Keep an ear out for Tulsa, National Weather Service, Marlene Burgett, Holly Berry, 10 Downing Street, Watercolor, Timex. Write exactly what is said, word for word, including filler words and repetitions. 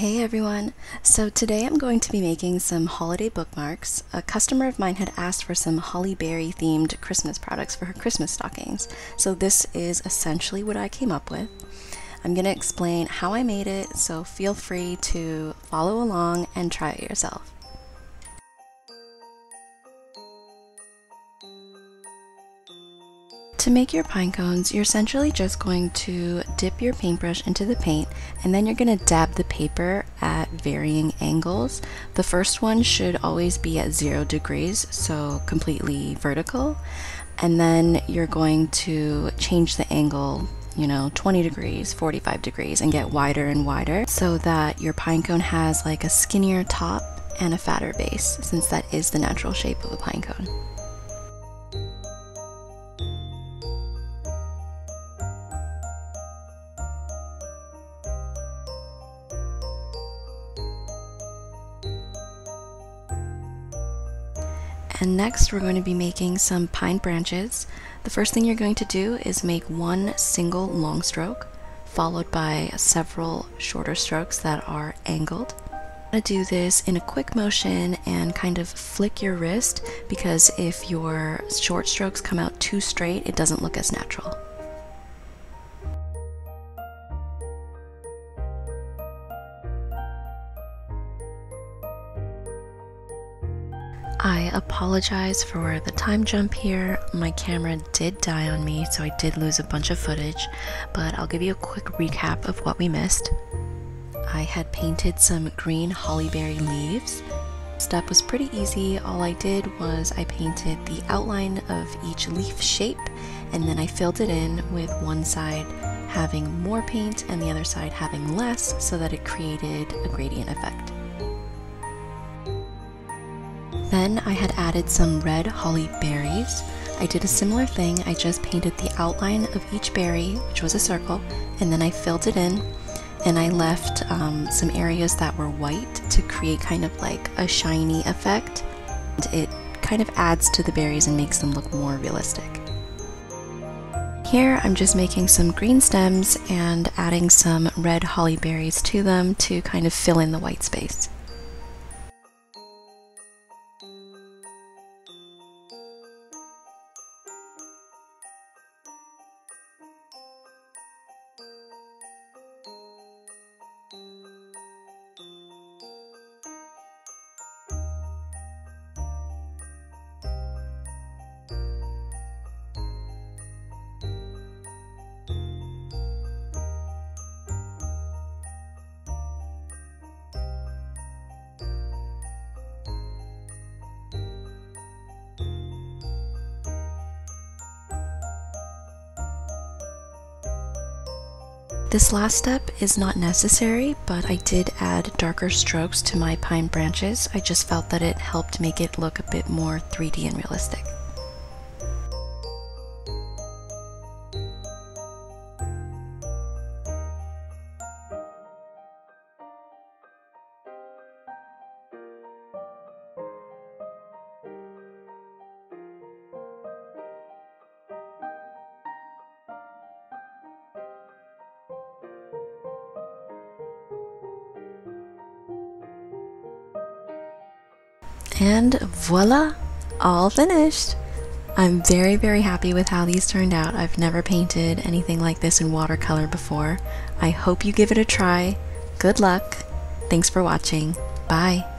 Hey everyone! So today I'm going to be making some holiday bookmarks. A customer of mine had asked for some Holly Berry themed Christmas products for her Christmas stockings. So this is essentially what I came up with. I'm going to explain how I made it, so feel free to follow along and try it yourself. To make your pine cones, you're essentially just going to dip your paintbrush into the paint, and then you're going to dab the paper at varying angles. The first one should always be at zero degrees, so completely vertical, and then you're going to change the angle, you know, twenty degrees, forty-five degrees, and get wider and wider so that your pine cone has like a skinnier top and a fatter base, since that is the natural shape of a pine cone. And next we're going to be making some pine branches. The first thing you're going to do is make one single long stroke, followed by several shorter strokes that are angled. I'm going to do this in a quick motion and kind of flick your wrist, because if your short strokes come out too straight, it doesn't look as natural. I apologize for the time jump here. My camera did die on me, so I did lose a bunch of footage, but I'll give you a quick recap of what we missed. I had painted some green holly berry leaves. Step was pretty easy. All I did was I painted the outline of each leaf shape, and then I filled it in with one side having more paint and the other side having less, so that it created a gradient effect. Then I had added some red holly berries. I did a similar thing. I just painted the outline of each berry, which was a circle, and then I filled it in, and I left um, some areas that were white to create kind of like a shiny effect. It kind of adds to the berries and makes them look more realistic. Here I'm just making some green stems and adding some red holly berries to them to kind of fill in the white space. This last step is not necessary, but I did add darker strokes to my pine branches. I just felt that it helped make it look a bit more three D and realistic. And voila, all finished! I'm very, very happy with how these turned out. I've never painted anything like this in watercolor before. I hope you give it a try. Good luck. Thanks for watching. Bye.